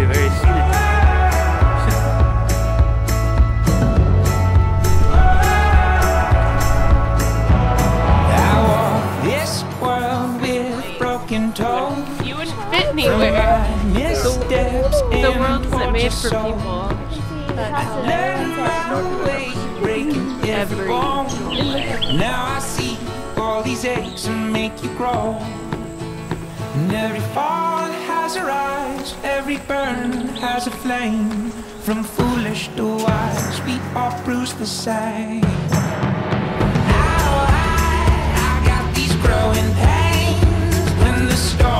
be very scenic. You wouldn't fit anywhere. The world's not made for people. Now I see all these aches and make you grow. And every fall has a rise, every burn has a flame. From foolish to wise, we all bruise the same. Now I got these growing pains when the storm.